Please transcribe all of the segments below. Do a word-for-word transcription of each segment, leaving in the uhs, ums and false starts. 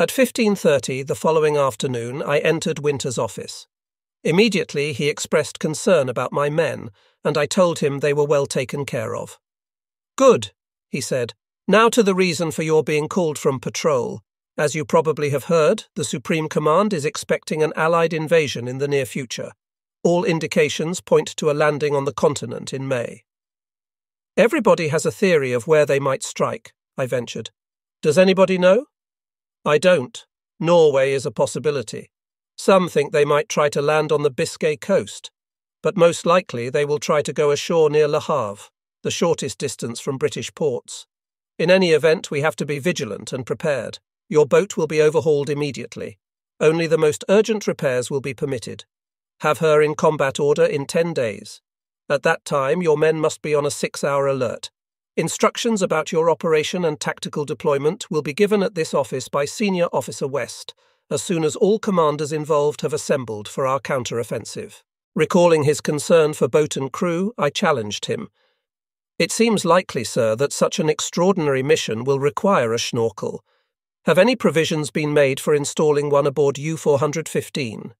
At fifteen thirty the following afternoon I entered Winter's office. Immediately he expressed concern about my men, and I told him they were well taken care of. "Good," he said. "Now to the reason for your being called from patrol. As you probably have heard, the Supreme Command is expecting an Allied invasion in the near future. All indications point to a landing on the continent in May." "Everybody has a theory of where they might strike," I ventured. "Does anybody know?" "I don't. Norway is a possibility. Some think they might try to land on the Biscay coast, but most likely they will try to go ashore near Le Havre, the shortest distance from British ports. In any event, we have to be vigilant and prepared. Your boat will be overhauled immediately. Only the most urgent repairs will be permitted. Have her in combat order in ten days. At that time, your men must be on a six-hour alert. Instructions about your operation and tactical deployment will be given at this office by Senior Officer West as soon as all commanders involved have assembled for our counter-offensive." Recalling his concern for boat and crew, I challenged him. "It seems likely, sir, that such an extraordinary mission will require a Schnorkel. Have any provisions been made for installing one aboard U four fifteen?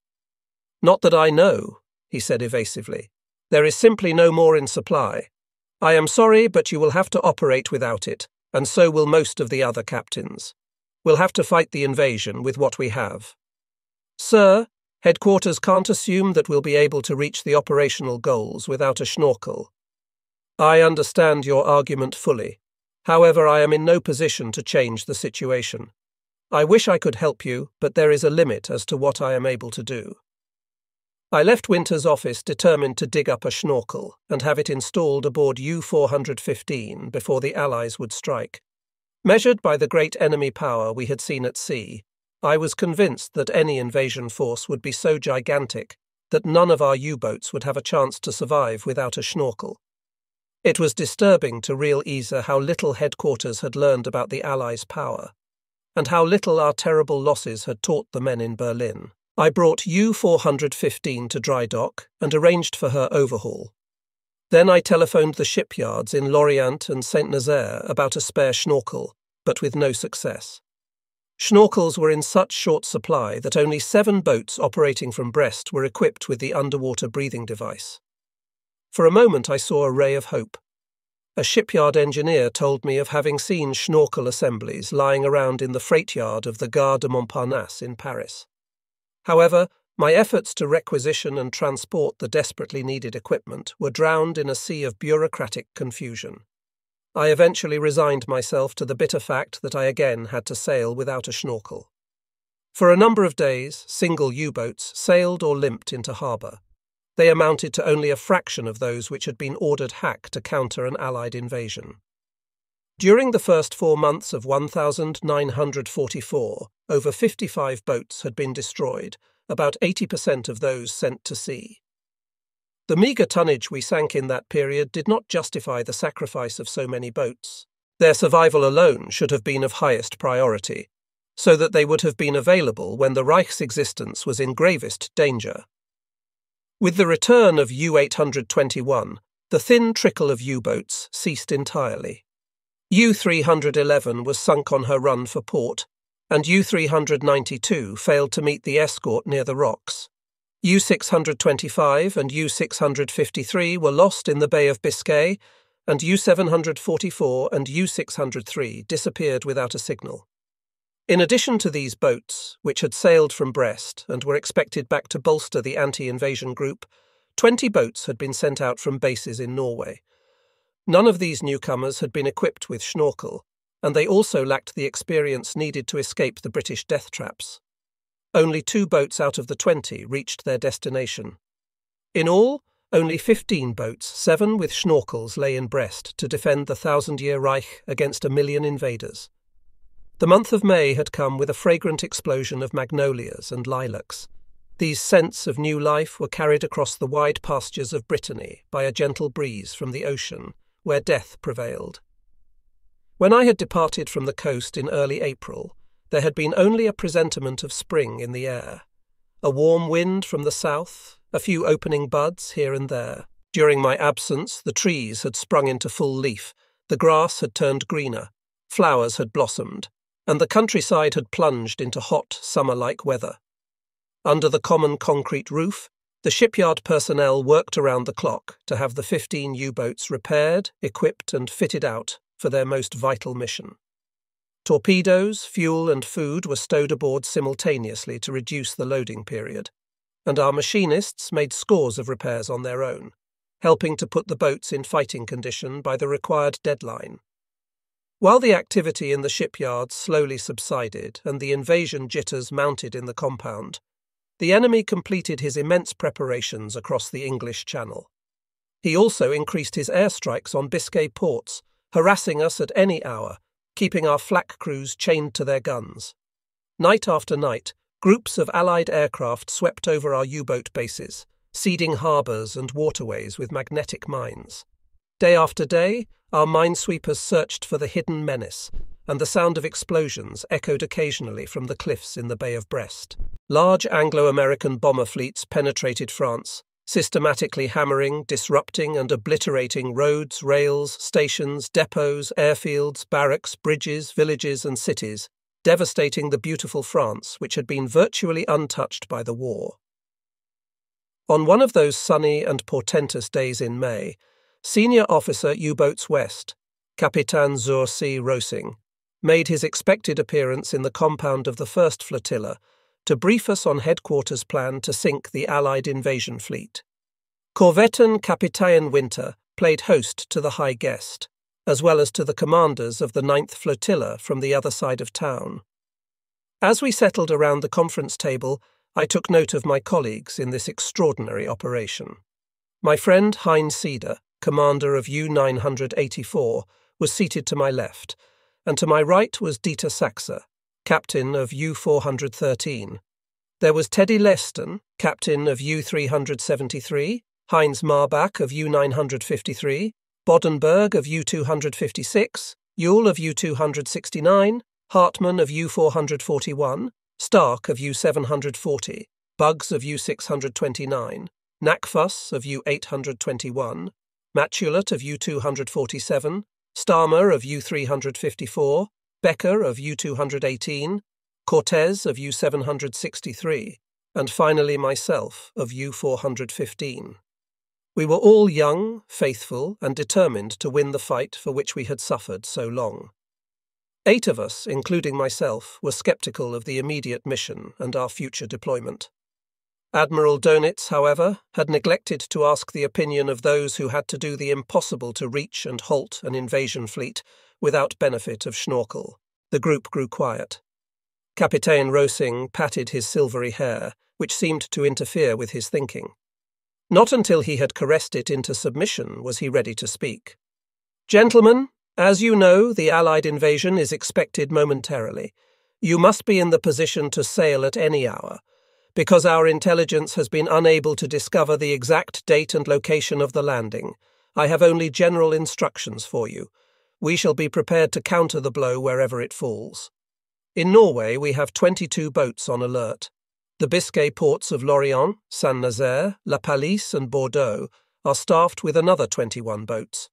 "Not that I know," he said evasively. "There is simply no more in supply. I am sorry, but you will have to operate without it, and so will most of the other captains. We'll have to fight the invasion with what we have." "Sir, headquarters can't assume that we'll be able to reach the operational goals without a Schnorkel." "I understand your argument fully. However, I am in no position to change the situation. I wish I could help you, but there is a limit as to what I am able to do." I left Winter's office determined to dig up a Schnorkel and have it installed aboard U four fifteen before the Allies would strike. Measured by the great enemy power we had seen at sea, I was convinced that any invasion force would be so gigantic that none of our U-boats would have a chance to survive without a Schnorkel. It was disturbing to real Isa how little headquarters had learned about the Allies' power, and how little our terrible losses had taught the men in Berlin. I brought U four fifteen to dry dock and arranged for her overhaul. Then I telephoned the shipyards in Lorient and Saint-Nazaire about a spare Schnorkel, but with no success. Schnorkels were in such short supply that only seven boats operating from Brest were equipped with the underwater breathing device. For a moment I saw a ray of hope. A shipyard engineer told me of having seen Schnorkel assemblies lying around in the freight yard of the Gare de Montparnasse in Paris. However, my efforts to requisition and transport the desperately needed equipment were drowned in a sea of bureaucratic confusion. I eventually resigned myself to the bitter fact that I again had to sail without a Schnorkel. For a number of days, single U-boats sailed or limped into harbour. They amounted to only a fraction of those which had been ordered hack to counter an Allied invasion. During the first four months of one thousand nine hundred forty-four, over fifty-five boats had been destroyed, about eighty percent of those sent to sea. The meagre tonnage we sank in that period did not justify the sacrifice of so many boats. Their survival alone should have been of highest priority, so that they would have been available when the Reich's existence was in gravest danger. With the return of U eight twenty-one, the thin trickle of U-boats ceased entirely. U three eleven was sunk on her run for port, and U three ninety-two failed to meet the escort near the rocks. U six twenty-five and U six fifty-three were lost in the Bay of Biscay, and U seven forty-four and U six oh three disappeared without a signal. In addition to these boats, which had sailed from Brest and were expected back to bolster the anti-invasion group, twenty boats had been sent out from bases in Norway. None of these newcomers had been equipped with Schnorkel, and they also lacked the experience needed to escape the British death traps. Only two boats out of the twenty reached their destination. In all, only fifteen boats, seven with Schnorkels, lay in Brest to defend the thousand-year Reich against a million invaders. The month of May had come with a fragrant explosion of magnolias and lilacs. These scents of new life were carried across the wide pastures of Brittany by a gentle breeze from the ocean, where death prevailed. When I had departed from the coast in early April, there had been only a presentiment of spring in the air. A warm wind from the south, a few opening buds here and there. During my absence, the trees had sprung into full leaf, the grass had turned greener, flowers had blossomed, and the countryside had plunged into hot, summer-like weather. Under the common concrete roof, the shipyard personnel worked around the clock to have the fifteen U-boats repaired, equipped and fitted out for their most vital mission. Torpedoes, fuel and food were stowed aboard simultaneously to reduce the loading period, and our machinists made scores of repairs on their own, helping to put the boats in fighting condition by the required deadline. While the activity in the shipyard slowly subsided and the invasion jitters mounted in the compound, the enemy completed his immense preparations across the English Channel. He also increased his airstrikes on Biscay ports, harassing us at any hour, keeping our flak crews chained to their guns. Night after night, groups of Allied aircraft swept over our U-boat bases, seeding harbours and waterways with magnetic mines. Day after day, our minesweepers searched for the hidden menace, and the sound of explosions echoed occasionally from the cliffs in the Bay of Brest. Large Anglo-American bomber fleets penetrated France, systematically hammering, disrupting and obliterating roads, rails, stations, depots, airfields, barracks, bridges, villages and cities, devastating the beautiful France which had been virtually untouched by the war. On one of those sunny and portentous days in May, Senior Officer U-Boats West, Capitaine Zur C. Rosing, made his expected appearance in the compound of the first Flotilla to brief us on Headquarters' plan to sink the Allied invasion fleet. Corvetten Capitaine Winter played host to the high guest, as well as to the commanders of the ninth Flotilla from the other side of town. As we settled around the conference table, I took note of my colleagues in this extraordinary operation. My friend Heinz Sieder, commander of U nine eighty-four, was seated to my left, and to my right was Dieter Sachse, captain of U four thirteen. There was Teddy Leston, captain of U three seventy-three, Heinz Marbach of U nine fifty-three, Bodenberg of U two fifty-six, Yule of U two sixty-nine, Hartmann of U four forty-one, Stark of U seven forty, Bugs of U six twenty-nine, Nackfuss of U eight twenty-one, Matulot of U two forty-seven, Starmer of U three fifty-four, Becker of U two eighteen, Cortez of U seven sixty-three, and finally myself of U four fifteen. We were all young, faithful, and determined to win the fight for which we had suffered so long. Eight of us, including myself, were sceptical of the immediate mission and our future deployment. Admiral Dönitz, however, had neglected to ask the opinion of those who had to do the impossible to reach and halt an invasion fleet without benefit of Schnorkel. The group grew quiet. Capitaine Rosing patted his silvery hair, which seemed to interfere with his thinking. Not until he had caressed it into submission was he ready to speak. "Gentlemen, as you know, the Allied invasion is expected momentarily. You must be in the position to sail at any hour, because our intelligence has been unable to discover the exact date and location of the landing. I have only general instructions for you. We shall be prepared to counter the blow wherever it falls. In Norway, we have twenty-two boats on alert. The Biscay ports of Lorient, Saint-Nazaire, La Palisse and Bordeaux are staffed with another twenty-one boats.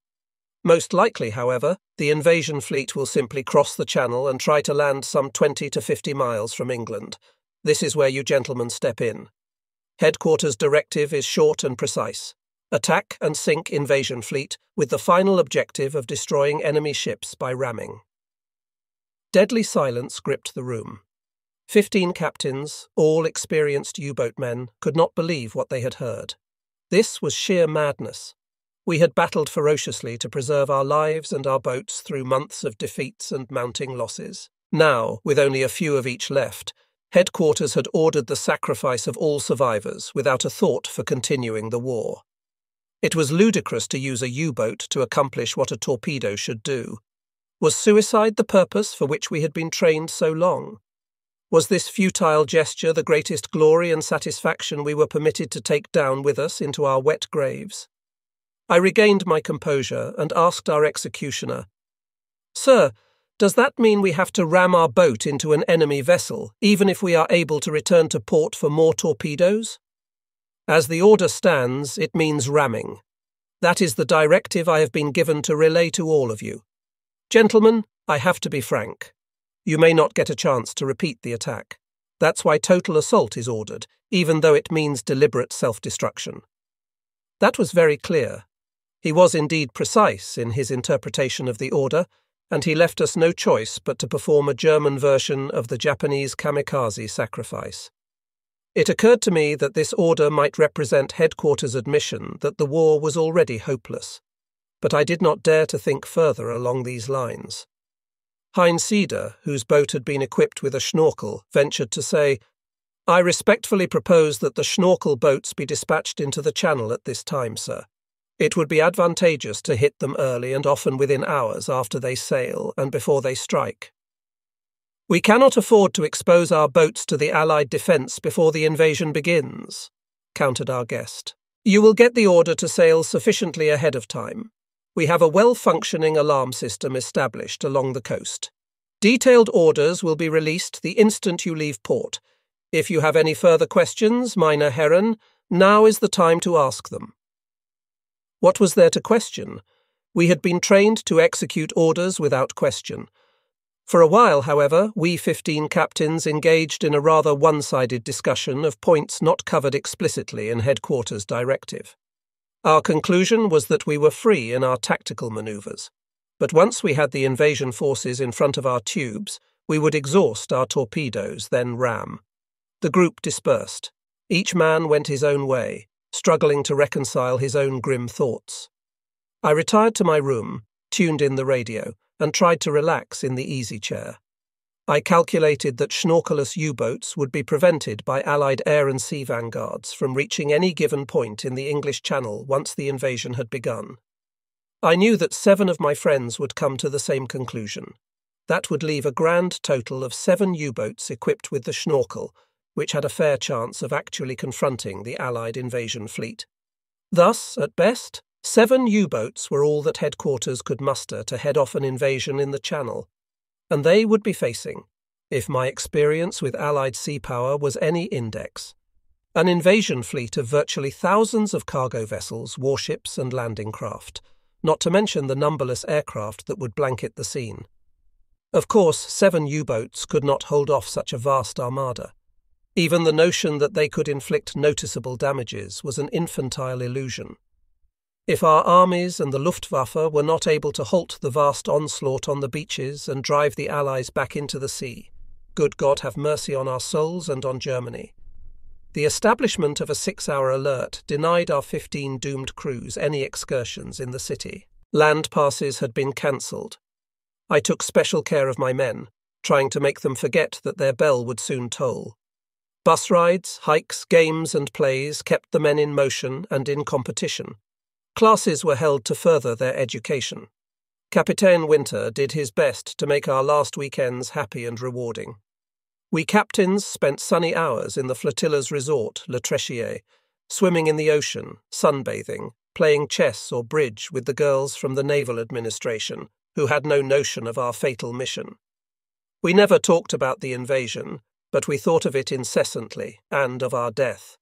Most likely, however, the invasion fleet will simply cross the channel and try to land some twenty to fifty miles from England. This is where you gentlemen step in. Headquarters' directive is short and precise. Attack and sink invasion fleet with the final objective of destroying enemy ships by ramming." Deadly silence gripped the room. Fifteen captains, all experienced U-boat men, could not believe what they had heard. This was sheer madness. We had battled ferociously to preserve our lives and our boats through months of defeats and mounting losses. Now, with only a few of each left, Headquarters had ordered the sacrifice of all survivors without a thought for continuing the war. It was ludicrous to use a U-boat to accomplish what a torpedo should do. Was suicide the purpose for which we had been trained so long? Was this futile gesture the greatest glory and satisfaction we were permitted to take down with us into our wet graves? I regained my composure and asked our executioner, "Sir, does that mean we have to ram our boat into an enemy vessel, even if we are able to return to port for more torpedoes?" "As the order stands, it means ramming. That is the directive I have been given to relay to all of you. Gentlemen, I have to be frank. You may not get a chance to repeat the attack. That's why total assault is ordered, even though it means deliberate self-destruction. That was very clear. He was indeed precise in his interpretation of the order, and he left us no choice but to perform a German version of the Japanese kamikaze sacrifice. It occurred to me that this order might represent headquarters' admission that the war was already hopeless, but I did not dare to think further along these lines. Heinz Sieder, whose boat had been equipped with a Schnorkel, ventured to say, "I respectfully propose that the Schnorkel boats be dispatched into the Channel at this time, sir. It would be advantageous to hit them early and often within hours after they sail and before they strike. We cannot afford to expose our boats to the Allied defence before the invasion begins," countered our guest. "You will get the order to sail sufficiently ahead of time. We have a well-functioning alarm system established along the coast. Detailed orders will be released the instant you leave port. If you have any further questions, Minor Heron, now is the time to ask them." What was there to question? We had been trained to execute orders without question. For a while, however, we fifteen captains engaged in a rather one-sided discussion of points not covered explicitly in Headquarters Directive. Our conclusion was that we were free in our tactical manoeuvres, but once we had the invasion forces in front of our tubes, we would exhaust our torpedoes, then ram. The group dispersed. Each man went his own way, struggling to reconcile his own grim thoughts. I retired to my room, tuned in the radio, and tried to relax in the easy chair. I calculated that Schnorkel-less U-boats would be prevented by Allied air and sea vanguards from reaching any given point in the English Channel once the invasion had begun. I knew that seven of my friends would come to the same conclusion. That would leave a grand total of seven U-boats equipped with the Schnorkel, which had a fair chance of actually confronting the Allied invasion fleet. Thus, at best, seven U-boats were all that Headquarters could muster to head off an invasion in the Channel, and they would be facing, if my experience with Allied sea power was any index, an invasion fleet of virtually thousands of cargo vessels, warships and landing craft, not to mention the numberless aircraft that would blanket the scene. Of course, seven U-boats could not hold off such a vast armada. Even the notion that they could inflict noticeable damages was an infantile illusion. If our armies and the Luftwaffe were not able to halt the vast onslaught on the beaches and drive the Allies back into the sea, good God have mercy on our souls and on Germany. The establishment of a six-hour alert denied our fifteen doomed crews any excursions in the city. Land passes had been cancelled. I took special care of my men, trying to make them forget that their bell would soon toll. Bus rides, hikes, games and plays kept the men in motion and in competition. Classes were held to further their education. Capitaine Winter did his best to make our last weekends happy and rewarding. We captains spent sunny hours in the flotilla's resort, Le Tressier, swimming in the ocean, sunbathing, playing chess or bridge with the girls from the Naval Administration, who had no notion of our fatal mission. We never talked about the invasion, but we thought of it incessantly, and of our death.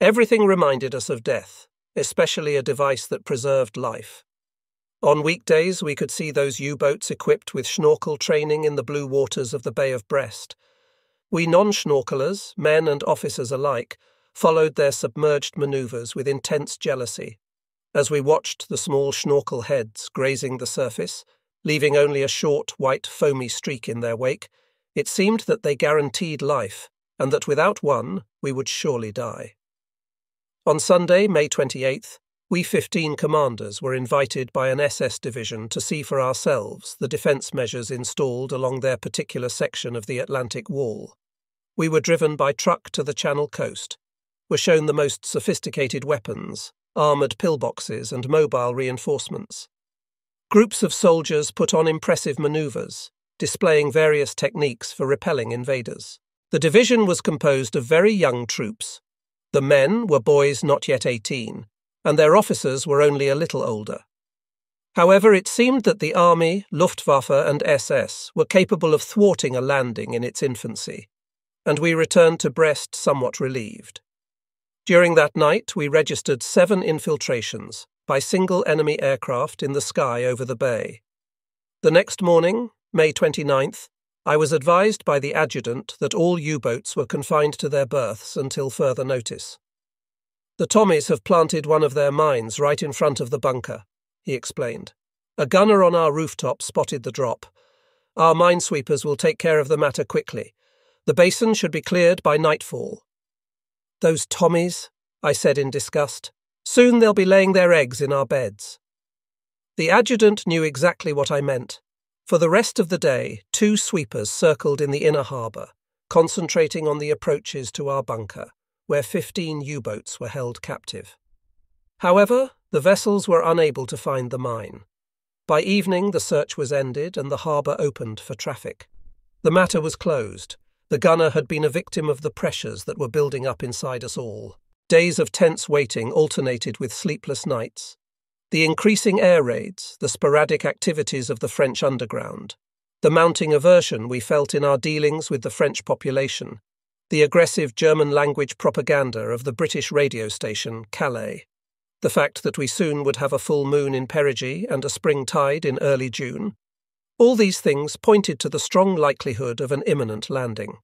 Everything reminded us of death, especially a device that preserved life. On weekdays we could see those U-boats equipped with Schnorkel training in the blue waters of the Bay of Brest. We non-Schnorkelers, men and officers alike, followed their submerged manoeuvres with intense jealousy, as we watched the small Schnorkel heads grazing the surface, leaving only a short, white, foamy streak in their wake. It seemed that they guaranteed life, and that without one, we would surely die. On Sunday, May twenty-eighth, we fifteen commanders were invited by an S S division to see for ourselves the defence measures installed along their particular section of the Atlantic Wall. We were driven by truck to the Channel coast, were shown the most sophisticated weapons, armoured pillboxes and mobile reinforcements. Groups of soldiers put on impressive manoeuvres, displaying various techniques for repelling invaders. The division was composed of very young troops. The men were boys not yet eighteen, and their officers were only a little older. However, it seemed that the Army, Luftwaffe and S S were capable of thwarting a landing in its infancy, and we returned to Brest somewhat relieved. During that night, we registered seven infiltrations by single enemy aircraft in the sky over the bay. The next morning, May twenty-ninth, I was advised by the adjutant that all U-boats were confined to their berths until further notice. The Tommies have planted one of their mines right in front of the bunker, he explained. A gunner on our rooftop spotted the drop. Our minesweepers will take care of the matter quickly. The basin should be cleared by nightfall. Those Tommies, I said in disgust. Soon they'll be laying their eggs in our beds. The adjutant knew exactly what I meant. For the rest of the day, two sweepers circled in the inner harbour, concentrating on the approaches to our bunker, where fifteen U-boats were held captive. However, the vessels were unable to find the mine. By evening, the search was ended and the harbour opened for traffic. The matter was closed. The gunner had been a victim of the pressures that were building up inside us all. Days of tense waiting alternated with sleepless nights. The increasing air raids, the sporadic activities of the French underground, the mounting aversion we felt in our dealings with the French population, the aggressive German-language propaganda of the British radio station, Calais, the fact that we soon would have a full moon in perigee and a spring tide in early June, all these things pointed to the strong likelihood of an imminent landing.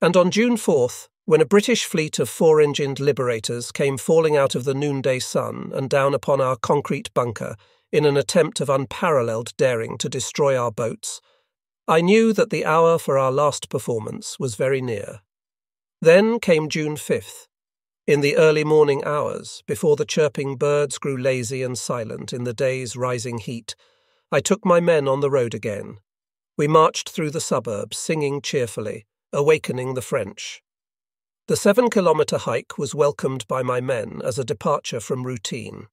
And on June fourth, when a British fleet of four-engined liberators came falling out of the noonday sun and down upon our concrete bunker in an attempt of unparalleled daring to destroy our boats, I knew that the hour for our last performance was very near. Then came June fifth, in the early morning hours, before the chirping birds grew lazy and silent in the day's rising heat, I took my men on the road again. We marched through the suburbs, singing cheerfully, awakening the French. The seven-kilometre hike was welcomed by my men as a departure from routine.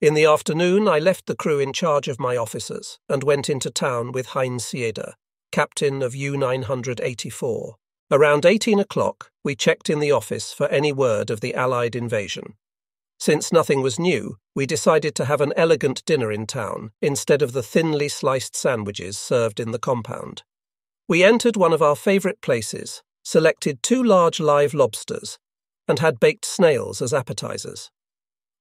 In the afternoon, I left the crew in charge of my officers and went into town with Heinz Sieder, captain of U nine eighty-four. Around eighteen o'clock, we checked in the office for any word of the Allied invasion. Since nothing was new, we decided to have an elegant dinner in town instead of the thinly sliced sandwiches served in the compound. We entered one of our favourite places, selected two large live lobsters, and had baked snails as appetisers.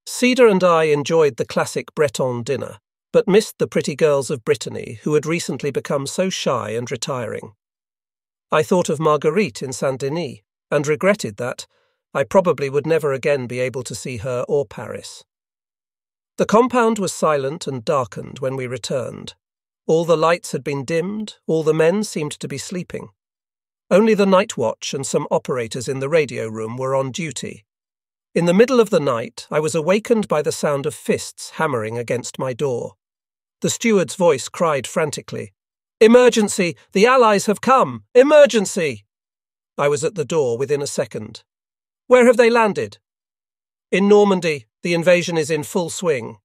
Sieder and I enjoyed the classic Breton dinner, but missed the pretty girls of Brittany who had recently become so shy and retiring. I thought of Marguerite in Saint-Denis, and regretted that I probably would never again be able to see her or Paris. The compound was silent and darkened when we returned. All the lights had been dimmed, all the men seemed to be sleeping. Only the night watch and some operators in the radio room were on duty. In the middle of the night, I was awakened by the sound of fists hammering against my door. The steward's voice cried frantically, "Emergency! The Allies have come! Emergency!" I was at the door within a second. "Where have they landed?" "In Normandy. The invasion is in full swing."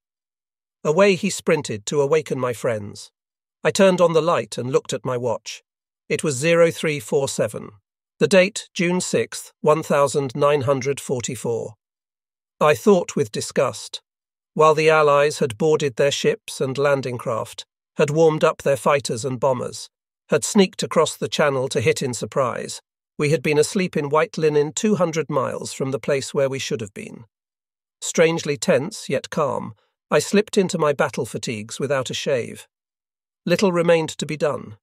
Away he sprinted to awaken my friends. I turned on the light and looked at my watch. It was oh three forty-seven. The date, June sixth, nineteen forty-four. I thought with disgust. While the Allies had boarded their ships and landing craft, had warmed up their fighters and bombers, had sneaked across the channel to hit in surprise, we had been asleep in white linen two hundred miles from the place where we should have been. Strangely tense, yet calm, I slipped into my battle fatigues without a shave. Little remained to be done.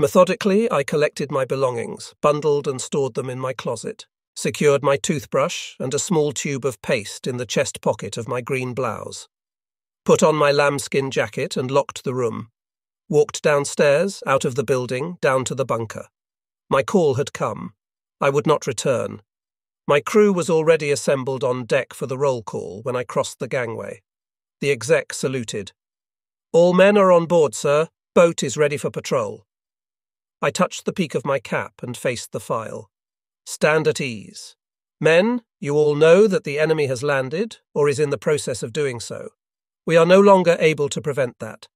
Methodically, I collected my belongings, bundled and stored them in my closet, secured my toothbrush and a small tube of paste in the chest pocket of my green blouse, put on my lambskin jacket and locked the room, walked downstairs, out of the building, down to the bunker. My call had come. I would not return. My crew was already assembled on deck for the roll call when I crossed the gangway. The exec saluted. "All men are on board, sir. Boat is ready for patrol." I touched the peak of my cap and faced the file. "Stand at ease. Men, you all know that the enemy has landed, or is in the process of doing so. We are no longer able to prevent that.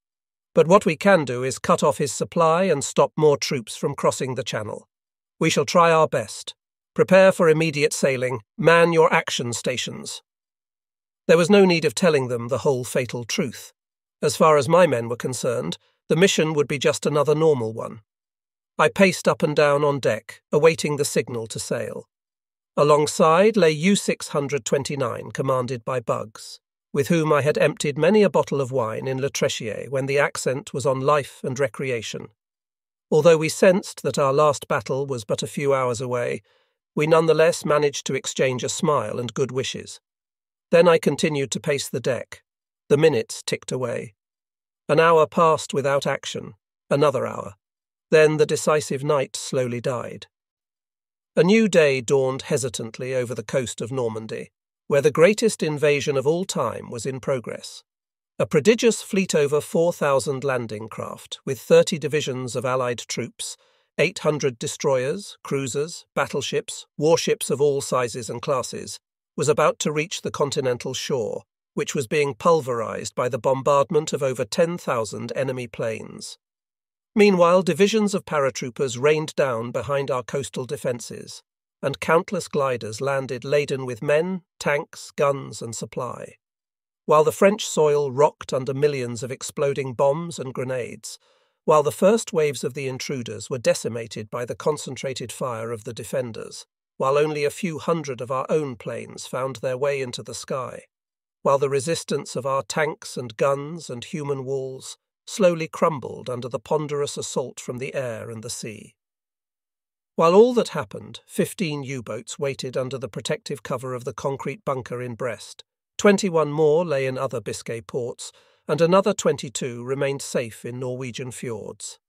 But what we can do is cut off his supply and stop more troops from crossing the channel. We shall try our best. Prepare for immediate sailing. Man your action stations." There was no need of telling them the whole fatal truth. As far as my men were concerned, the mission would be just another normal one. I paced up and down on deck, awaiting the signal to sail. Alongside lay U six twenty-nine, commanded by Bugs, with whom I had emptied many a bottle of wine in Le Trèchier when the accent was on life and recreation. Although we sensed that our last battle was but a few hours away, we nonetheless managed to exchange a smile and good wishes. Then I continued to pace the deck. The minutes ticked away. An hour passed without action, another hour. Then the decisive night slowly died. A new day dawned hesitantly over the coast of Normandy, where the greatest invasion of all time was in progress. A prodigious fleet over four thousand landing craft, with thirty divisions of Allied troops, eight hundred destroyers, cruisers, battleships, warships of all sizes and classes, was about to reach the continental shore, which was being pulverized by the bombardment of over ten thousand enemy planes. Meanwhile, divisions of paratroopers rained down behind our coastal defences, and countless gliders landed laden with men, tanks, guns and supply. While the French soil rocked under millions of exploding bombs and grenades, while the first waves of the intruders were decimated by the concentrated fire of the defenders, while only a few hundred of our own planes found their way into the sky, while the resistance of our tanks and guns and human walls slowly crumbled under the ponderous assault from the air and the sea. While all that happened, fifteen U-boats waited under the protective cover of the concrete bunker in Brest, twenty-one more lay in other Biscay ports, and another twenty-two remained safe in Norwegian fjords.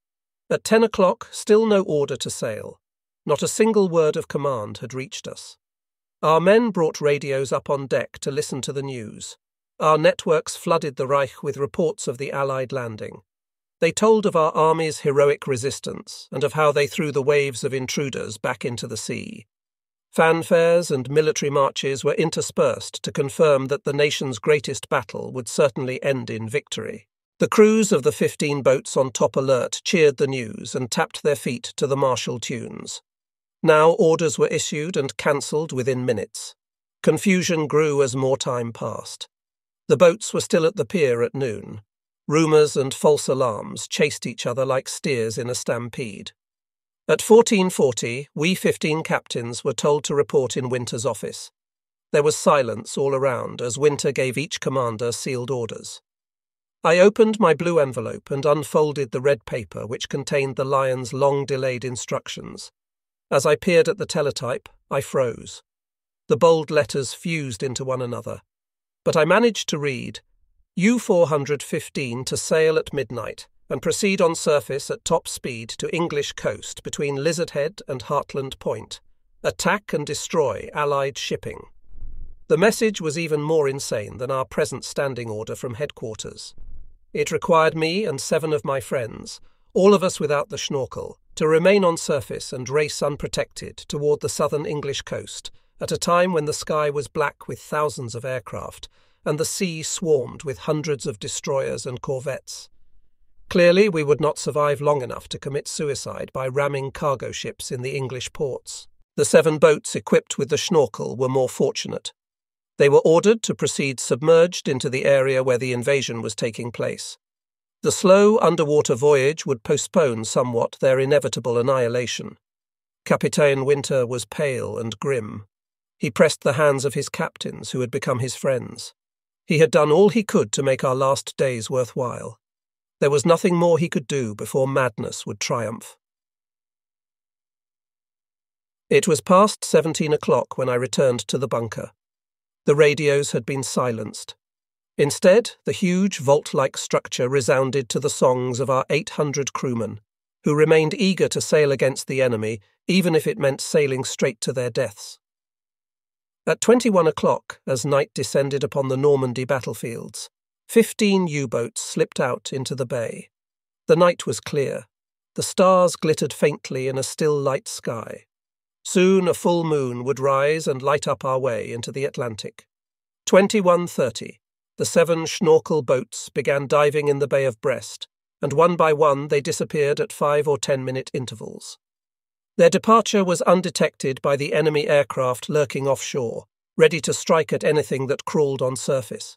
At ten o'clock, still no order to sail. Not a single word of command had reached us. Our men brought radios up on deck to listen to the news. Our networks flooded the Reich with reports of the Allied landing. They told of our army's heroic resistance and of how they threw the waves of intruders back into the sea. Fanfares and military marches were interspersed to confirm that the nation's greatest battle would certainly end in victory. The crews of the fifteen boats on top alert cheered the news and tapped their feet to the martial tunes. Now orders were issued and cancelled within minutes. Confusion grew as more time passed. The boats were still at the pier at noon. Rumours and false alarms chased each other like steers in a stampede. At fourteen forty, we fifteen captains were told to report in Winter's office. There was silence all around as Winter gave each commander sealed orders. I opened my blue envelope and unfolded the red paper which contained the Lion's long-delayed instructions. As I peered at the teletype, I froze. The bold letters fused into one another. But I managed to read, U four fifteen to sail at midnight and proceed on surface at top speed to English coast between Lizard Head and Hartland Point. Attack and destroy Allied shipping. The message was even more insane than our present standing order from headquarters. It required me and seven of my friends, all of us without the Schnorkel, to remain on surface and race unprotected toward the southern English coast, at a time when the sky was black with thousands of aircraft and the sea swarmed with hundreds of destroyers and corvettes. Clearly, we would not survive long enough to commit suicide by ramming cargo ships in the English ports. The seven boats equipped with the Schnorkel were more fortunate. They were ordered to proceed submerged into the area where the invasion was taking place. The slow underwater voyage would postpone somewhat their inevitable annihilation. Capitaine Winter was pale and grim. He pressed the hands of his captains, who had become his friends. He had done all he could to make our last days worthwhile. There was nothing more he could do before madness would triumph. It was past seventeen o'clock when I returned to the bunker. The radios had been silenced. Instead, the huge vault-like structure resounded to the songs of our eight hundred crewmen, who remained eager to sail against the enemy, even if it meant sailing straight to their deaths. At twenty-one o'clock, as night descended upon the Normandy battlefields, fifteen U-boats slipped out into the bay. The night was clear. The stars glittered faintly in a still light sky. Soon a full moon would rise and light up our way into the Atlantic. twenty-one thirty, the seven Schnorkel boats began diving in the Bay of Brest, and one by one they disappeared at five or ten-minute intervals. Their departure was undetected by the enemy aircraft lurking offshore, ready to strike at anything that crawled on surface.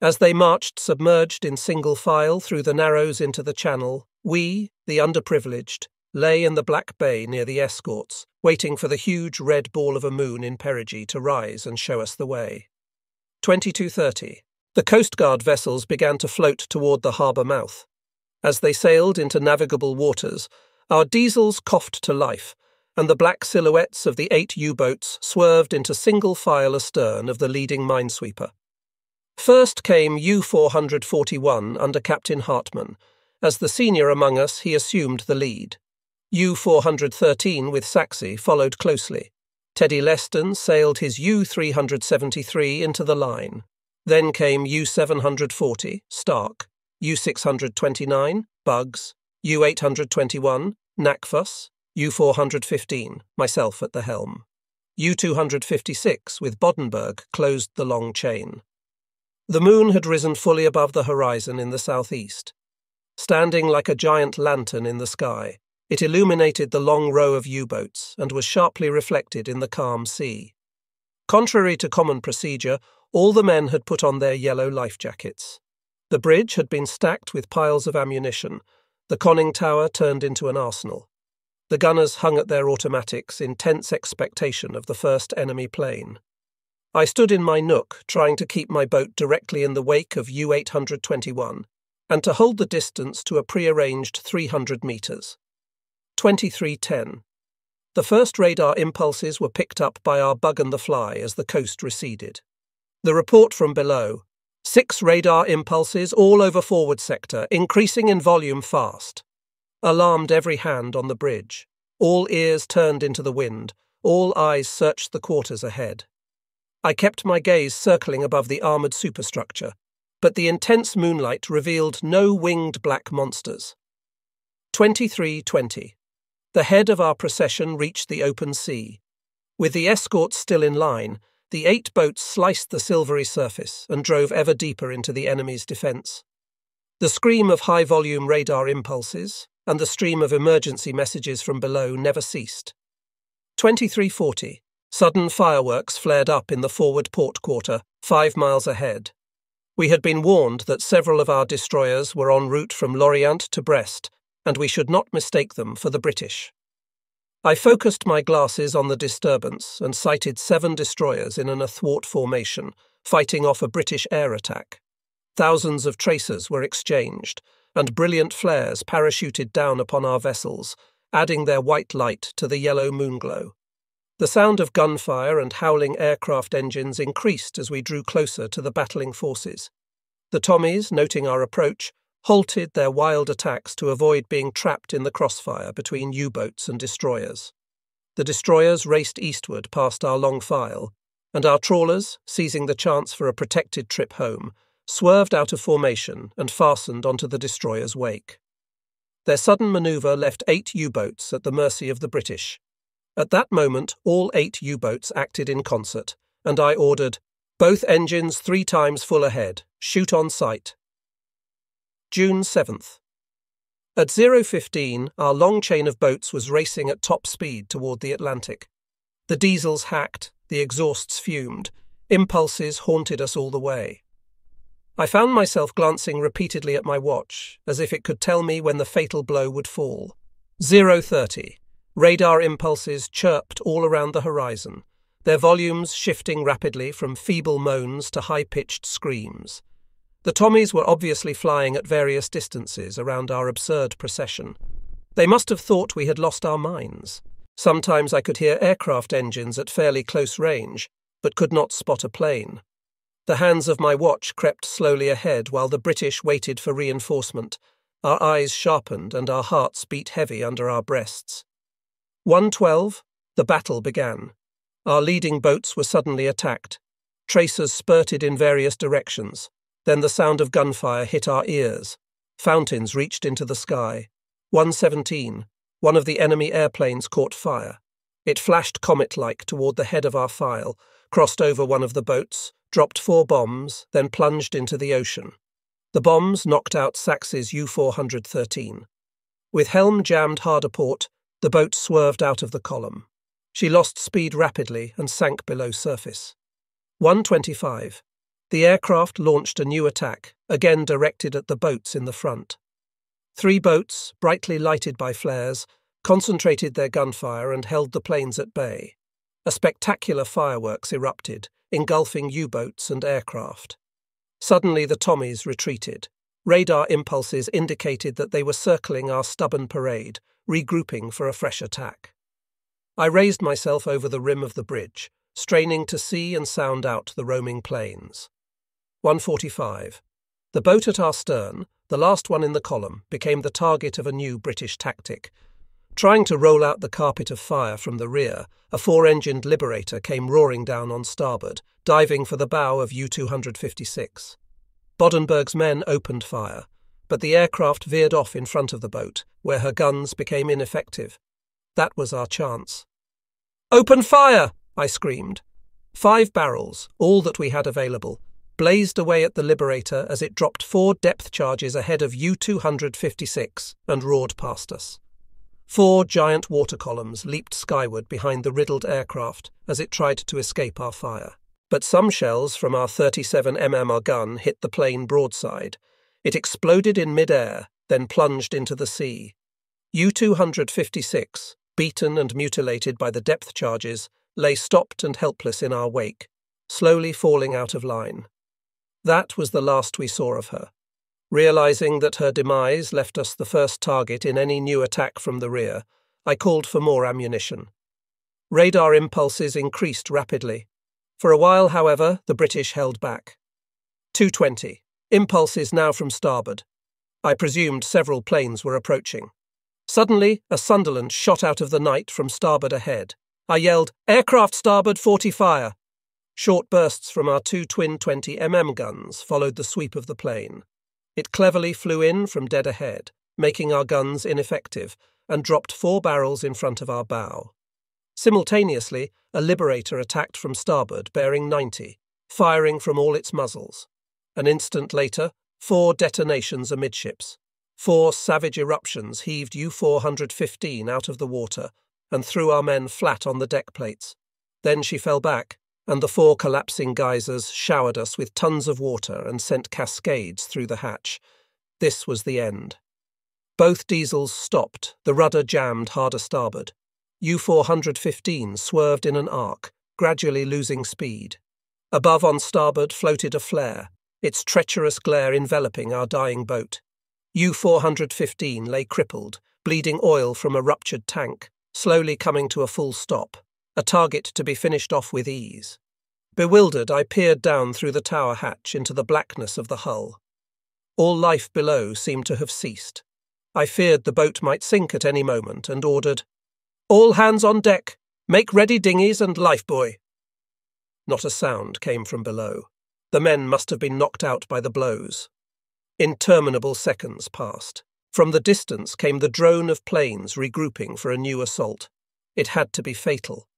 As they marched submerged in single file through the Narrows into the Channel, we, the underprivileged, lay in the Black Bay near the escorts, waiting for the huge red ball of a moon in perigee to rise and show us the way. twenty-two thirty. The Coast Guard vessels began to float toward the harbour mouth. As they sailed into navigable waters, Our diesels coughed to life, and the black silhouettes of the eight U-boats swerved into single file astern of the leading minesweeper. First came U four forty-one under Captain Hartman. As the senior among us, he assumed the lead. U four thirteen with Sachse followed closely. Teddy Leston sailed his U three seventy-three into the line. Then came U seven forty, Stark, U six twenty-nine, Bugs, U eight twenty-one, Nackfuss, U four fifteen, myself at the helm. U two fifty-six with Bodenberg closed the long chain. The moon had risen fully above the horizon in the southeast. Standing like a giant lantern in the sky, it illuminated the long row of U-boats and was sharply reflected in the calm sea. Contrary to common procedure, all the men had put on their yellow life jackets. The bridge had been stacked with piles of ammunition, the conning tower turned into an arsenal. The gunners hung at their automatics in tense expectation of the first enemy plane. I stood in my nook, trying to keep my boat directly in the wake of U eight twenty-one, and to hold the distance to a prearranged three hundred metres. twenty-three ten. The first radar impulses were picked up by our bug and the fly as the coast receded. The report from below: six radar impulses all over forward sector, increasing in volume fast. Alarmed every hand on the bridge. All ears turned into the wind. All eyes searched the quarters ahead. I kept my gaze circling above the armoured superstructure, but the intense moonlight revealed no winged black monsters. twenty-three twenty. The head of our procession reached the open sea. With the escorts still in line, the eight boats sliced the silvery surface and drove ever deeper into the enemy's defence. The scream of high-volume radar impulses and the stream of emergency messages from below never ceased. twenty-three forty. Sudden fireworks flared up in the forward port quarter, five miles ahead. We had been warned that several of our destroyers were en route from Lorient to Brest, and we should not mistake them for the British. I focused my glasses on the disturbance and sighted seven destroyers in an athwart formation, fighting off a British air attack. Thousands of tracers were exchanged, and brilliant flares parachuted down upon our vessels, adding their white light to the yellow moonglow. The sound of gunfire and howling aircraft engines increased as we drew closer to the battling forces. The Tommies, noting our approach, halted their wild attacks to avoid being trapped in the crossfire between U-boats and destroyers. The destroyers raced eastward past our long file, and our trawlers, seizing the chance for a protected trip home, swerved out of formation and fastened onto the destroyer's wake. Their sudden manoeuvre left eight U-boats at the mercy of the British. At that moment, all eight U-boats acted in concert, and I ordered, "Both engines three times full ahead. Shoot on sight." June seventh. At zero fifteen, our long chain of boats was racing at top speed toward the Atlantic. The diesels hacked, the exhausts fumed, impulses haunted us all the way. I found myself glancing repeatedly at my watch, as if it could tell me when the fatal blow would fall. zero thirty. Radar impulses chirped all around the horizon, their volumes shifting rapidly from feeble moans to high-pitched screams. The Tommies were obviously flying at various distances around our absurd procession. They must have thought we had lost our minds. Sometimes I could hear aircraft engines at fairly close range, but could not spot a plane. The hands of my watch crept slowly ahead while the British waited for reinforcement. Our eyes sharpened and our hearts beat heavy under our breasts. one twelve, the battle began. Our leading boats were suddenly attacked. Tracers spurted in various directions. Then the sound of gunfire hit our ears. Fountains reached into the sky. one seventeen, one of the enemy airplanes caught fire. It flashed comet-like toward the head of our file, crossed over one of the boats, dropped four bombs, then plunged into the ocean. The bombs knocked out Sachse's U four thirteen. With helm jammed hard aport, the boat swerved out of the column. She lost speed rapidly and sank below surface. one twenty-five. The aircraft launched a new attack, again directed at the boats in the front. Three boats, brightly lighted by flares, concentrated their gunfire and held the planes at bay. A spectacular fireworks erupted, engulfing U-boats and aircraft. Suddenly the Tommies retreated. Radar impulses indicated that they were circling our stubborn parade, regrouping for a fresh attack. I raised myself over the rim of the bridge, straining to see and sound out the roaming planes. one forty-five. The boat at our stern, the last one in the column, became the target of a new British tactic. Trying to roll out the carpet of fire from the rear, a four-engined Liberator came roaring down on starboard, diving for the bow of U two fifty-six. Bodenberg's men opened fire, but the aircraft veered off in front of the boat, where her guns became ineffective. That was our chance. "Open fire!" I screamed. Five barrels, all that we had available, blazed away at the Liberator as it dropped four depth charges ahead of U two fifty-six and roared past us. Four giant water columns leaped skyward behind the riddled aircraft as it tried to escape our fire. But some shells from our thirty-seven millimeter gun hit the plane broadside. It exploded in mid-air, then plunged into the sea. U two fifty-six, beaten and mutilated by the depth charges, lay stopped and helpless in our wake, slowly falling out of line. That was the last we saw of her. Realizing that her demise left us the first target in any new attack from the rear, I called for more ammunition. Radar impulses increased rapidly. For a while, however, the British held back. two twenty. Impulses now from starboard. I presumed several planes were approaching. Suddenly, a Sunderland shot out of the night from starboard ahead. I yelled, "Aircraft starboard, forty fire!" Short bursts from our two twin twenty millimeter guns followed the sweep of the plane. It cleverly flew in from dead ahead, making our guns ineffective, and dropped four barrels in front of our bow. Simultaneously, a Liberator attacked from starboard bearing ninety, firing from all its muzzles. An instant later, four detonations amidships. Four savage eruptions heaved U four fifteen out of the water and threw our men flat on the deck plates. Then she fell back, and the four collapsing geysers showered us with tons of water and sent cascades through the hatch. This was the end. Both diesels stopped, the rudder jammed harder starboard. U four fifteen swerved in an arc, gradually losing speed. Above on starboard floated a flare, its treacherous glare enveloping our dying boat. U four fifteen lay crippled, bleeding oil from a ruptured tank, slowly coming to a full stop, a target to be finished off with ease. Bewildered, I peered down through the tower hatch into the blackness of the hull. All life below seemed to have ceased. I feared the boat might sink at any moment and ordered, "All hands on deck! Make ready dinghies and lifebuoy!" Not a sound came from below. The men must have been knocked out by the blows. Interminable seconds passed. From the distance came the drone of planes regrouping for a new assault. It had to be fatal.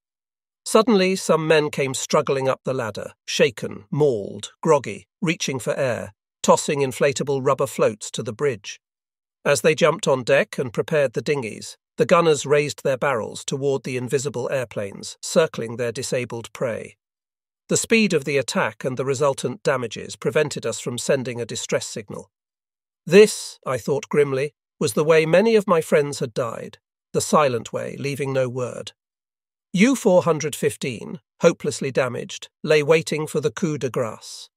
Suddenly, some men came struggling up the ladder, shaken, mauled, groggy, reaching for air, tossing inflatable rubber floats to the bridge. As they jumped on deck and prepared the dinghies, the gunners raised their barrels toward the invisible airplanes, circling their disabled prey. The speed of the attack and the resultant damages prevented us from sending a distress signal. This, I thought grimly, was the way many of my friends had died, the silent way, leaving no word. U four fifteen, hopelessly damaged, lay waiting for the coup de grace.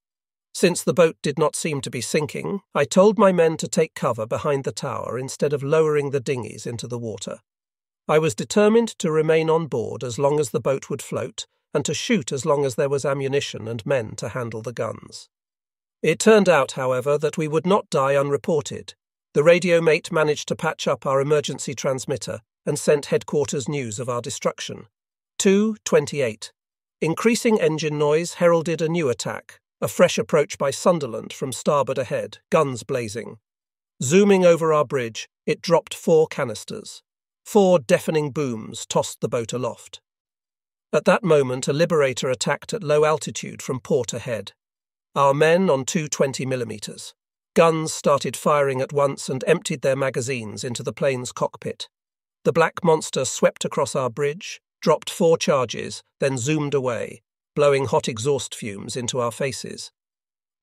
Since the boat did not seem to be sinking, I told my men to take cover behind the tower instead of lowering the dinghies into the water. I was determined to remain on board as long as the boat would float, and to shoot as long as there was ammunition and men to handle the guns. It turned out, however, that we would not die unreported. The radio mate managed to patch up our emergency transmitter and sent headquarters news of our destruction. two twenty-eight. Increasing engine noise heralded a new attack, a fresh approach by Sunderland from starboard ahead, guns blazing. Zooming over our bridge, it dropped four canisters. Four deafening booms tossed the boat aloft. At that moment, a Liberator attacked at low altitude from port ahead. Our men on two twenty millimeter. Guns started firing at once and emptied their magazines into the plane's cockpit. The black monster swept across our bridge, dropped four charges, then zoomed away, blowing hot exhaust fumes into our faces.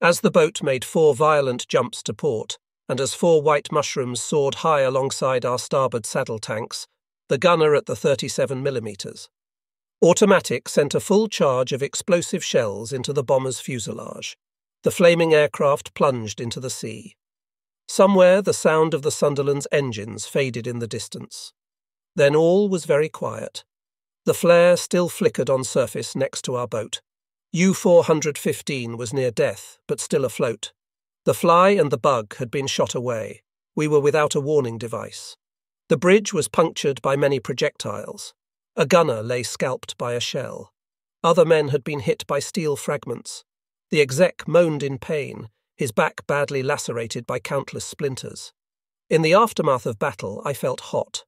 As the boat made four violent jumps to port, and as four white mushrooms soared high alongside our starboard saddle tanks, the gunner at the thirty-seven millimeter automatic sent a full charge of explosive shells into the bomber's fuselage. The flaming aircraft plunged into the sea. Somewhere the sound of the Sunderland's engines faded in the distance. Then all was very quiet. The flare still flickered on surface next to our boat. U four fifteen was near death, but still afloat. The fly and the bug had been shot away. We were without a warning device. The bridge was punctured by many projectiles. A gunner lay scalped by a shell. Other men had been hit by steel fragments. The exec moaned in pain, his back badly lacerated by countless splinters. In the aftermath of battle, I felt hot.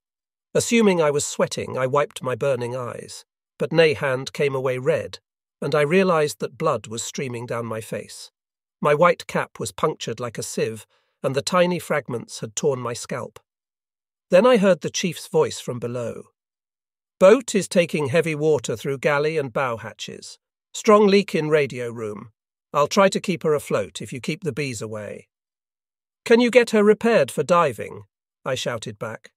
Assuming I was sweating, I wiped my burning eyes, but Nahand came away red, and I realized that blood was streaming down my face. My white cap was punctured like a sieve, and the tiny fragments had torn my scalp. Then I heard the chief's voice from below. Boat is taking heavy water through galley and bow hatches. Strong leak in radio room. I'll try to keep her afloat if you keep the bees away. Can you get her repaired for diving? I shouted back.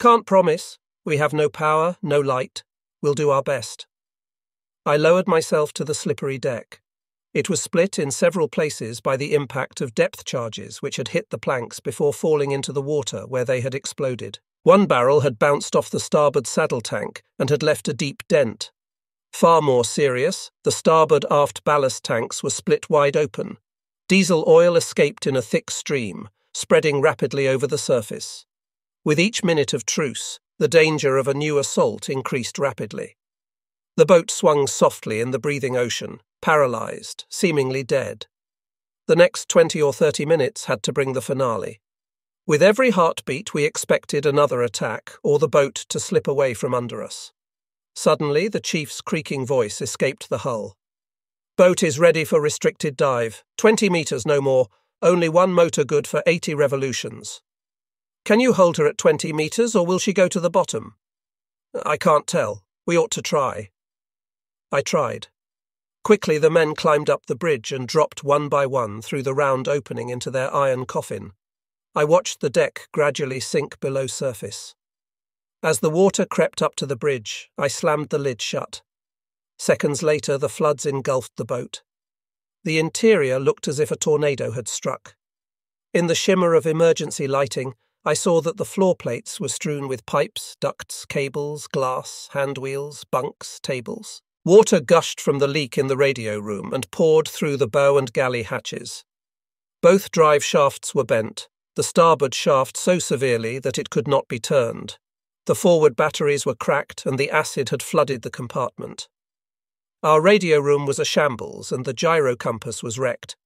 Can't promise. We have no power, no light. We'll do our best. I lowered myself to the slippery deck. It was split in several places by the impact of depth charges which had hit the planks before falling into the water where they had exploded. One barrel had bounced off the starboard saddle tank and had left a deep dent. Far more serious, the starboard aft ballast tanks were split wide open. Diesel oil escaped in a thick stream, spreading rapidly over the surface. With each minute of truce, the danger of a new assault increased rapidly. The boat swung softly in the breathing ocean, paralysed, seemingly dead. The next twenty or thirty minutes had to bring the finale. With every heartbeat, we expected another attack or the boat to slip away from under us. Suddenly, the chief's creaking voice escaped the hull. Boat is ready for restricted dive. Twenty metres, no more. Only one motor good for eighty revolutions. Can you hold her at twenty metres, or will she go to the bottom? I can't tell. We ought to try. I tried. Quickly the men climbed up the bridge and dropped one by one through the round opening into their iron coffin. I watched the deck gradually sink below surface. As the water crept up to the bridge, I slammed the lid shut. Seconds later the floods engulfed the boat. The interior looked as if a tornado had struck. In the shimmer of emergency lighting, I saw that the floor plates were strewn with pipes, ducts, cables, glass, handwheels, bunks, tables. Water gushed from the leak in the radio room and poured through the bow and galley hatches. Both drive shafts were bent, the starboard shaft so severely that it could not be turned. The forward batteries were cracked and the acid had flooded the compartment. Our radio room was a shambles and the gyro compass was wrecked.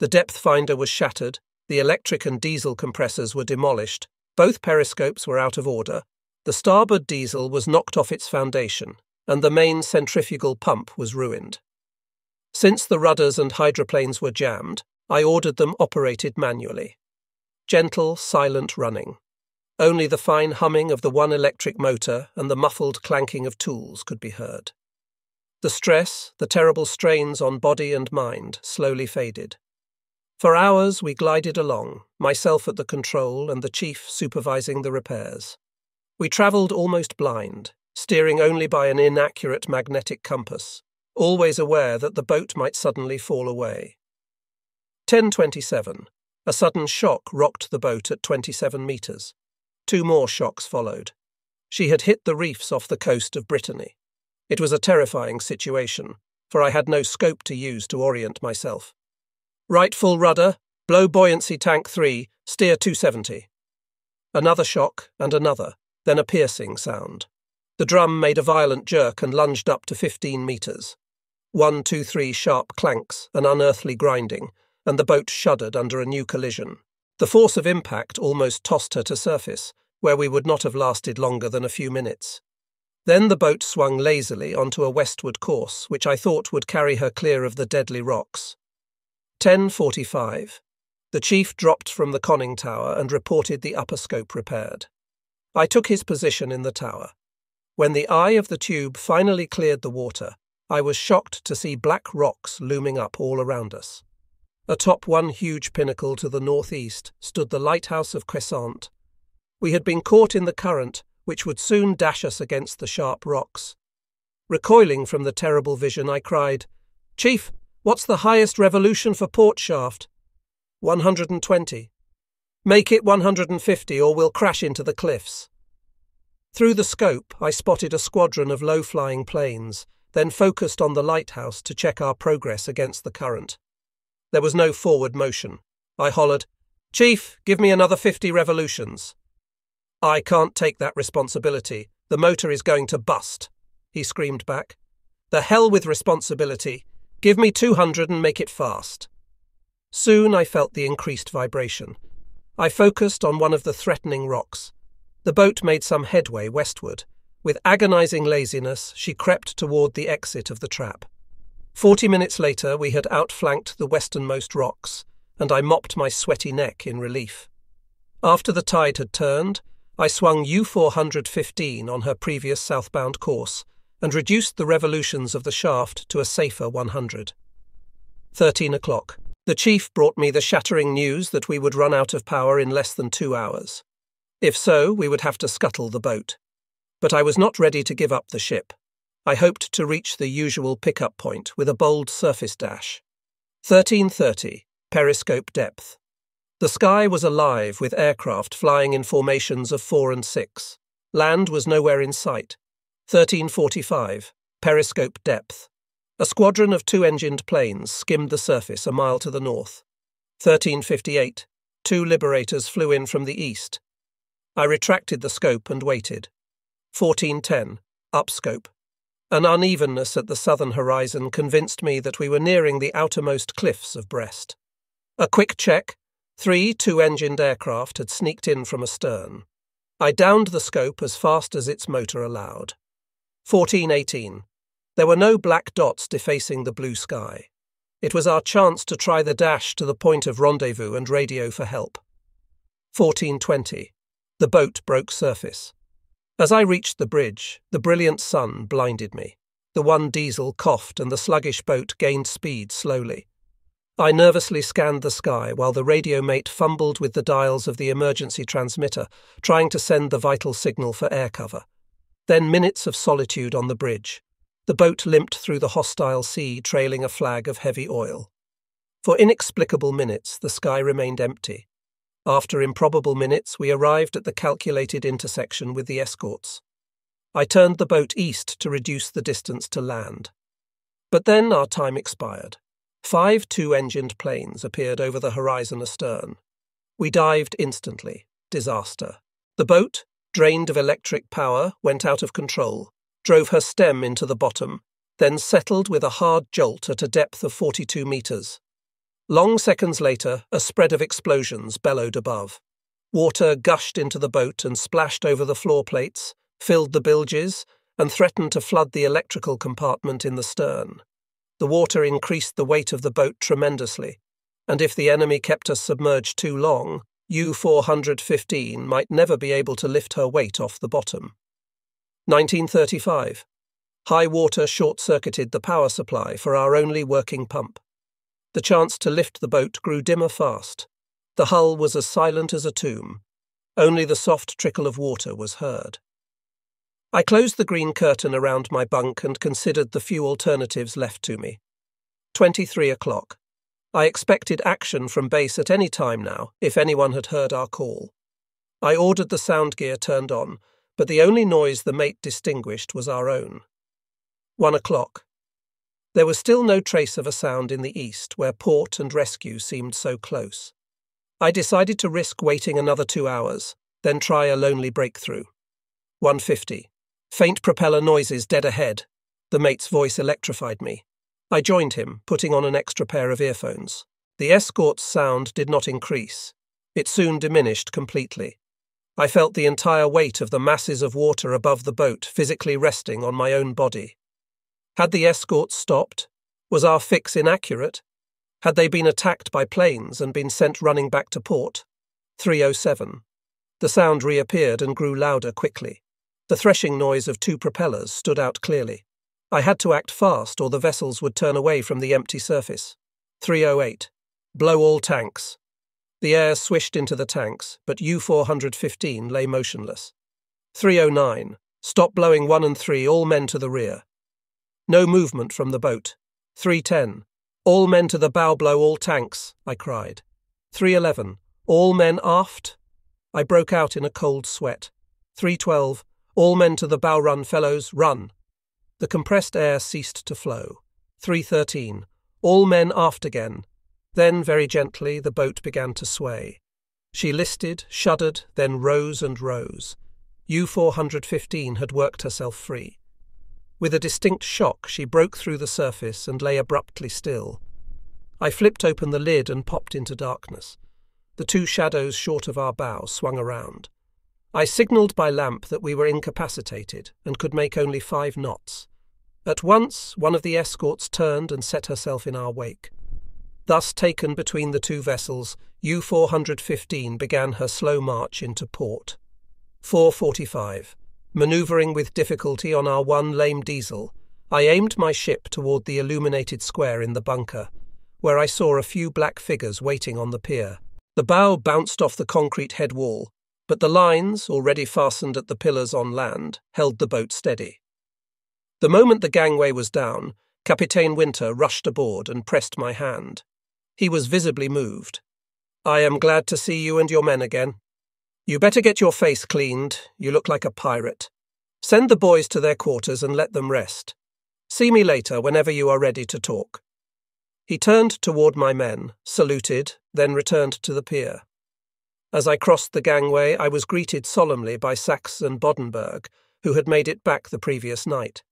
The depth finder was shattered, the electric and diesel compressors were demolished, both periscopes were out of order, the starboard diesel was knocked off its foundation, and the main centrifugal pump was ruined. Since the rudders and hydroplanes were jammed, I ordered them operated manually. Gentle, silent running. Only the fine humming of the one electric motor and the muffled clanking of tools could be heard. The stress, the terrible strains on body and mind, slowly faded. For hours we glided along, myself at the control and the chief supervising the repairs. We travelled almost blind, steering only by an inaccurate magnetic compass, always aware that the boat might suddenly fall away. ten twenty-seven. A sudden shock rocked the boat at twenty-seven metres. Two more shocks followed. She had hit the reefs off the coast of Brittany. It was a terrifying situation, for I had no scope to use to orient myself. Right full rudder, blow buoyancy tank three, steer two seventy. Another shock and another, then a piercing sound. The drum made a violent jerk and lunged up to fifteen metres. One, two, three sharp clanks, an unearthly grinding, and the boat shuddered under a new collision. The force of impact almost tossed her to surface, where we would not have lasted longer than a few minutes. Then the boat swung lazily onto a westward course, which I thought would carry her clear of the deadly rocks. ten forty-five. The chief dropped from the conning tower and reported the upper scope repaired. I took his position in the tower. When the eye of the tube finally cleared the water, I was shocked to see black rocks looming up all around us. Atop one huge pinnacle to the northeast stood the lighthouse of Crescent. We had been caught in the current, which would soon dash us against the sharp rocks. Recoiling from the terrible vision, I cried, "Chief, what's the highest revolution for port shaft?" one hundred twenty. "Make it one hundred fifty, or we'll crash into the cliffs." Through the scope, I spotted a squadron of low-flying planes, then focused on the lighthouse to check our progress against the current. There was no forward motion. I hollered, "Chief, give me another fifty revolutions." "I can't take that responsibility. The motor is going to bust," he screamed back. "The hell with responsibility. Give me two hundred and make it fast." Soon I felt the increased vibration. I focused on one of the threatening rocks. The boat made some headway westward. With agonizing laziness, she crept toward the exit of the trap. Forty minutes later, we had outflanked the westernmost rocks, and I mopped my sweaty neck in relief. After the tide had turned, I swung U four fifteen on her previous southbound course and reduced the revolutions of the shaft to a safer one hundred. Thirteen o'clock. The chief brought me the shattering news that we would run out of power in less than two hours. If so, we would have to scuttle the boat. But I was not ready to give up the ship. I hoped to reach the usual pickup point with a bold surface dash. thirteen thirty, periscope depth. The sky was alive with aircraft flying in formations of four and six. Land was nowhere in sight. thirteen forty-five, periscope depth. A squadron of two-engined planes skimmed the surface a mile to the north. thirteen fifty-eight, two Liberators flew in from the east. I retracted the scope and waited. fourteen ten, upscope. An unevenness at the southern horizon convinced me that we were nearing the outermost cliffs of Brest. A quick check. Three two-engined aircraft had sneaked in from astern. I downed the scope as fast as its motor allowed. fourteen eighteen. There were no black dots defacing the blue sky. It was our chance to try the dash to the point of rendezvous and radio for help. fourteen twenty. The boat broke surface. As I reached the bridge, the brilliant sun blinded me. The one diesel coughed and the sluggish boat gained speed slowly. I nervously scanned the sky while the radio mate fumbled with the dials of the emergency transmitter, trying to send the vital signal for air cover. Then minutes of solitude on the bridge. The boat limped through the hostile sea, trailing a flag of heavy oil. For inexplicable minutes, the sky remained empty. After improbable minutes, we arrived at the calculated intersection with the escorts. I turned the boat east to reduce the distance to land. But then our time expired. Five two-engined planes appeared over the horizon astern. We dived instantly. Disaster. The boat, drained of electric power, went out of control, drove her stem into the bottom, then settled with a hard jolt at a depth of forty-two metres. Long seconds later, a spread of explosions bellowed above. Water gushed into the boat and splashed over the floor plates, filled the bilges, and threatened to flood the electrical compartment in the stern. The water increased the weight of the boat tremendously, and if the enemy kept us submerged too long, U four fifteen might never be able to lift her weight off the bottom. nineteen thirty-five. High water short-circuited the power supply for our only working pump. The chance to lift the boat grew dimmer fast. The hull was as silent as a tomb. Only the soft trickle of water was heard. I closed the green curtain around my bunk and considered the few alternatives left to me. Twenty-three o'clock. I expected action from base at any time now, if anyone had heard our call. I ordered the sound gear turned on, but the only noise the mate distinguished was our own. One o'clock. There was still no trace of a sound in the east, where port and rescue seemed so close. I decided to risk waiting another two hours, then try a lonely breakthrough. one fifty. Faint propeller noises dead ahead. The mate's voice electrified me. I joined him, putting on an extra pair of earphones. The escort's sound did not increase. It soon diminished completely. I felt the entire weight of the masses of water above the boat physically resting on my own body. Had the escort stopped? Was our fix inaccurate? Had they been attacked by planes and been sent running back to port? three oh seven. The sound reappeared and grew louder quickly. The threshing noise of two propellers stood out clearly. I had to act fast or the vessels would turn away from the empty surface. three oh eight. Blow all tanks. The air swished into the tanks, but U four fifteen lay motionless. three oh nine. Stop blowing one and three, all men to the rear. No movement from the boat. three ten. All men to the bow, blow all tanks, I cried. three eleven. All men aft. I broke out in a cold sweat. three twelve. All men to the bow run, fellows, run. The compressed air ceased to flow. three thirteen. All men aft again. Then, very gently, the boat began to sway. She listed, shuddered, then rose and rose. U four fifteen had worked herself free. With a distinct shock, she broke through the surface and lay abruptly still. I flipped open the lid and popped into darkness. The two shadows short of our bow swung around. I signalled by lamp that we were incapacitated and could make only five knots. At once, one of the escorts turned and set herself in our wake. Thus taken between the two vessels, U four fifteen began her slow march into port. four forty-five. Manoeuvring with difficulty on our one lame diesel, I aimed my ship toward the illuminated square in the bunker, where I saw a few black figures waiting on the pier. The bow bounced off the concrete head wall, but the lines, already fastened at the pillars on land, held the boat steady. The moment the gangway was down, Capitaine Winter rushed aboard and pressed my hand. He was visibly moved. "I am glad to see you and your men again. You better get your face cleaned. You look like a pirate. Send the boys to their quarters and let them rest. See me later whenever you are ready to talk." He turned toward my men, saluted, then returned to the pier. As I crossed the gangway, I was greeted solemnly by Sachse and Bodenberg, who had made it back the previous night.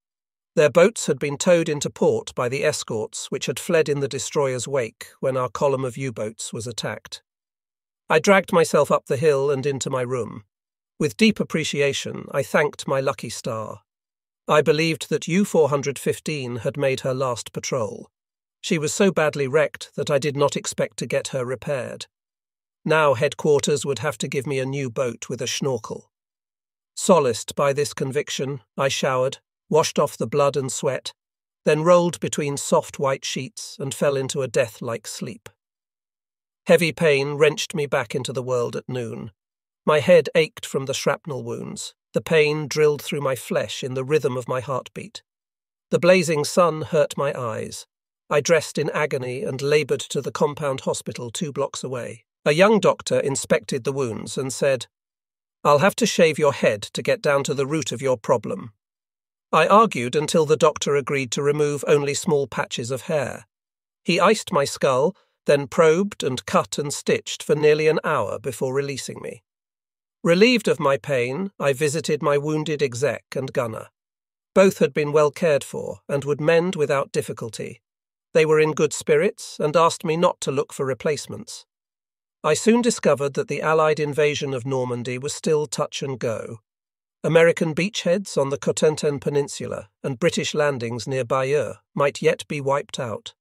Their boats had been towed into port by the escorts, which had fled in the destroyer's wake when our column of U-boats was attacked. I dragged myself up the hill and into my room. With deep appreciation, I thanked my lucky star. I believed that U four fifteen had made her last patrol. She was so badly wrecked that I did not expect to get her repaired. Now headquarters would have to give me a new boat with a schnorkel. Solaced by this conviction, I showered, washed off the blood and sweat, then rolled between soft white sheets and fell into a death-like sleep. Heavy pain wrenched me back into the world at noon. My head ached from the shrapnel wounds. The pain drilled through my flesh in the rhythm of my heartbeat. The blazing sun hurt my eyes. I dressed in agony and laboured to the compound hospital two blocks away. A young doctor inspected the wounds and said, "I'll have to shave your head to get down to the root of your problem." I argued until the doctor agreed to remove only small patches of hair. He iced my skull, then probed and cut and stitched for nearly an hour before releasing me. Relieved of my pain, I visited my wounded exec and gunner. Both had been well cared for and would mend without difficulty. They were in good spirits and asked me not to look for replacements. I soon discovered that the Allied invasion of Normandy was still touch and go. American beachheads on the Cotentin Peninsula and British landings near Bayeux might yet be wiped out.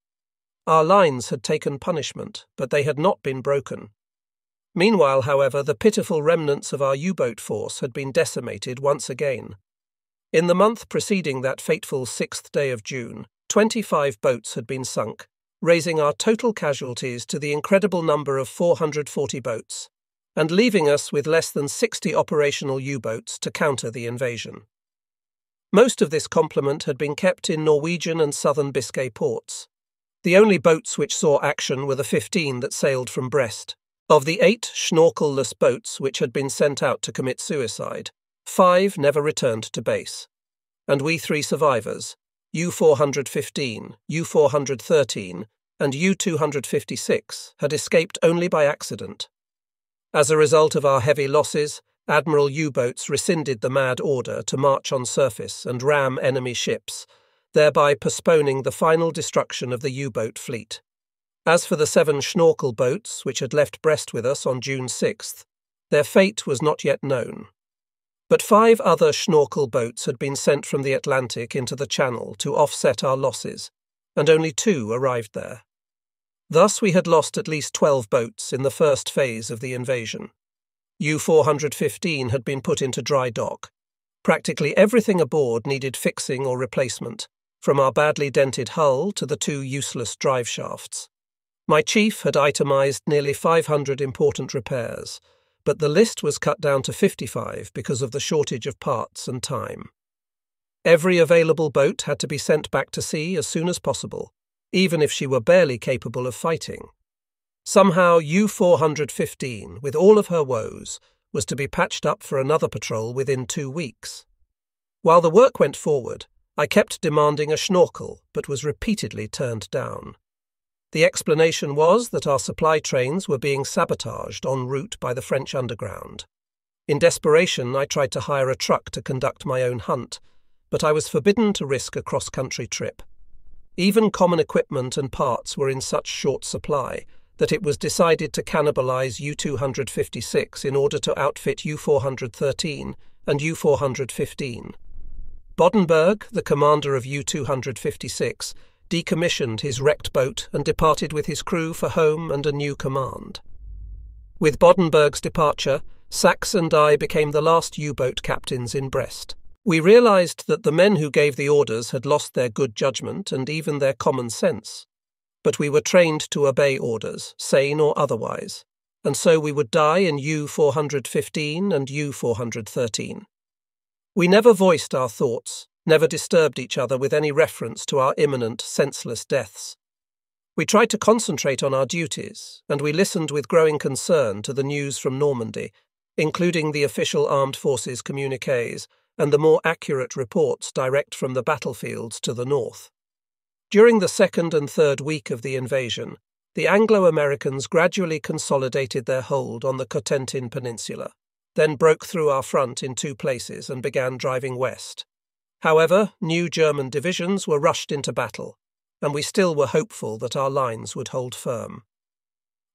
Our lines had taken punishment, but they had not been broken. Meanwhile, however, the pitiful remnants of our U-boat force had been decimated once again. In the month preceding that fateful sixth day of June, twenty-five boats had been sunk, raising our total casualties to the incredible number of four hundred forty boats, and leaving us with less than sixty operational U-boats to counter the invasion. Most of this complement had been kept in Norwegian and southern Biscay ports. The only boats which saw action were the fifteen that sailed from Brest. Of the eight schnorkelless boats which had been sent out to commit suicide, five never returned to base. And we three survivors, U four fifteen, U four thirteen, and U two fifty-six, had escaped only by accident. As a result of our heavy losses, Admiral U-boats rescinded the mad order to march on surface and ram enemy ships, thereby postponing the final destruction of the U-boat fleet. As for the seven schnorkel boats which had left Brest with us on June sixth, their fate was not yet known. But five other schnorkel boats had been sent from the Atlantic into the Channel to offset our losses, and only two arrived there. Thus we had lost at least twelve boats in the first phase of the invasion. U four fifteen had been put into dry dock. Practically everything aboard needed fixing or replacement, from our badly dented hull to the two useless drive shafts. My chief had itemized nearly five hundred important repairs, but the list was cut down to fifty-five because of the shortage of parts and time. Every available boat had to be sent back to sea as soon as possible, even if she were barely capable of fighting. Somehow U four fifteen, with all of her woes, was to be patched up for another patrol within two weeks. While the work went forward, I kept demanding a Schnorkel, but was repeatedly turned down. The explanation was that our supply trains were being sabotaged en route by the French underground. In desperation, I tried to hire a truck to conduct my own hunt, but I was forbidden to risk a cross-country trip. Even common equipment and parts were in such short supply that it was decided to cannibalize U two fifty-six in order to outfit U four thirteen and U four fifteen. Bodenberg, the commander of U two fifty-six, decommissioned his wrecked boat and departed with his crew for home and a new command. With Bodenberg's departure, Sachse and I became the last U-boat captains in Brest. We realized that the men who gave the orders had lost their good judgment and even their common sense. But we were trained to obey orders, sane or otherwise, and so we would die in U four fifteen and U four thirteen. We never voiced our thoughts, never disturbed each other with any reference to our imminent, senseless deaths. We tried to concentrate on our duties, and we listened with growing concern to the news from Normandy, including the official Armed Forces communiques, and the more accurate reports direct from the battlefields to the north. During the second and third week of the invasion, the Anglo-Americans gradually consolidated their hold on the Cotentin Peninsula, then broke through our front in two places and began driving west. However, new German divisions were rushed into battle, and we still were hopeful that our lines would hold firm.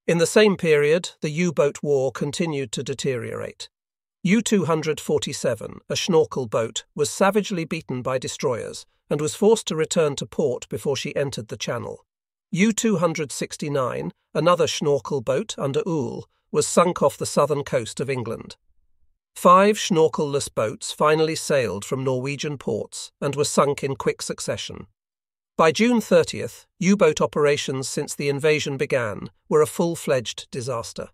In the same period, the U-boat war continued to deteriorate. U two forty-seven, a Schnorkel boat, was savagely beaten by destroyers and was forced to return to port before she entered the channel. U two sixty-nine, another Schnorkel boat under Ool, was sunk off the southern coast of England. Five Schnorkelless boats finally sailed from Norwegian ports and were sunk in quick succession. By June thirtieth, U-boat operations since the invasion began were a full-fledged disaster.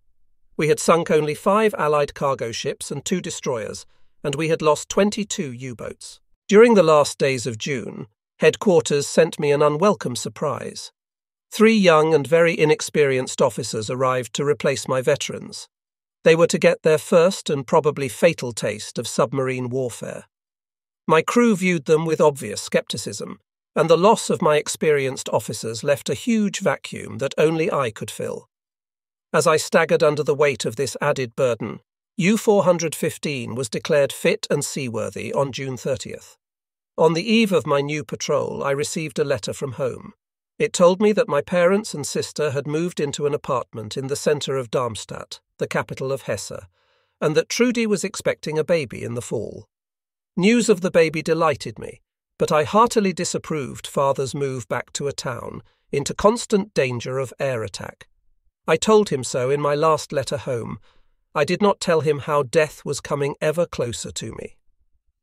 We had sunk only five Allied cargo ships and two destroyers, and we had lost twenty-two U-boats. During the last days of June, headquarters sent me an unwelcome surprise. Three young and very inexperienced officers arrived to replace my veterans. They were to get their first and probably fatal taste of submarine warfare. My crew viewed them with obvious skepticism, and the loss of my experienced officers left a huge vacuum that only I could fill. As I staggered under the weight of this added burden, U four fifteen was declared fit and seaworthy on June thirtieth. On the eve of my new patrol, I received a letter from home. It told me that my parents and sister had moved into an apartment in the centre of Darmstadt, the capital of Hesse, and that Trudy was expecting a baby in the fall. News of the baby delighted me, but I heartily disapproved father's move back to a town, into constant danger of air attack. I told him so in my last letter home. I did not tell him how death was coming ever closer to me.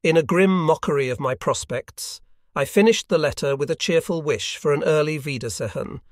In a grim mockery of my prospects, I finished the letter with a cheerful wish for an early Wiedersehen,